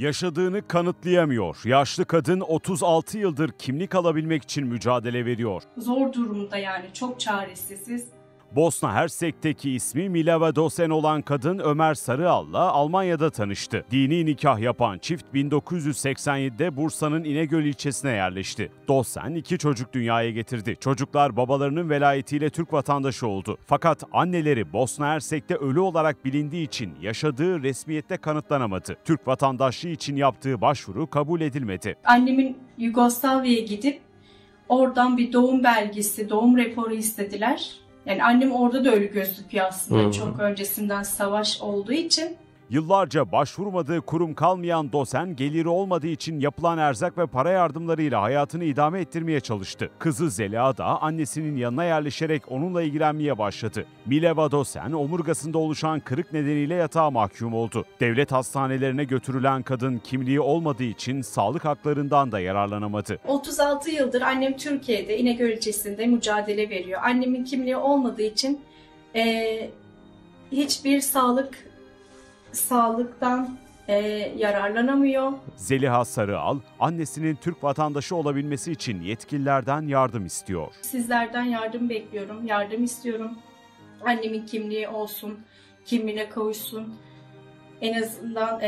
Yaşadığını kanıtlayamıyor. Yaşlı kadın 36 yıldır kimlik alabilmek için mücadele veriyor. Zor durumda, yani çok çaresiziz. Bosna Hersek'teki ismi Mileva Dosen olan kadın Ömer Sarıal'la Almanya'da tanıştı. Dini nikah yapan çift 1987'de Bursa'nın İnegöl ilçesine yerleşti. Dosen 2 çocuk dünyaya getirdi. Çocuklar babalarının velayetiyle Türk vatandaşı oldu. Fakat anneleri Bosna Hersek'te ölü olarak bilindiği için yaşadığı resmiyette kanıtlanamadı. Türk vatandaşlığı için yaptığı başvuru kabul edilmedi. Annemin Yugoslavya'ya gidip oradan bir doğum belgesi, doğum raporu istediler. Yani annem orada da ölü gözüküyor aslında. Çok öncesinden savaş olduğu için. Yıllarca başvurmadığı kurum kalmayan Dosen, geliri olmadığı için yapılan erzak ve para yardımlarıyla hayatını idame ettirmeye çalıştı. Kızı Zela da annesinin yanına yerleşerek onunla ilgilenmeye başladı. Mileva Dosen omurgasında oluşan kırık nedeniyle yatağa mahkum oldu. Devlet hastanelerine götürülen kadın kimliği olmadığı için sağlık haklarından da yararlanamadı. 36 yıldır annem Türkiye'de İnegöl ilçesinde mücadele veriyor. Annemin kimliği olmadığı için hiçbir sağlıktan yararlanamıyor. Zeliha Sarıal, annesinin Türk vatandaşı olabilmesi için yetkililerden yardım istiyor. Sizlerden yardım bekliyorum, yardım istiyorum. Annemin kimliği olsun, kimliğine kavuşsun. En azından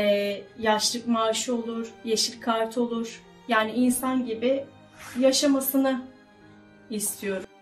yaşlılık maaşı olur, yeşil kart olur. Yani insan gibi yaşamasını istiyorum.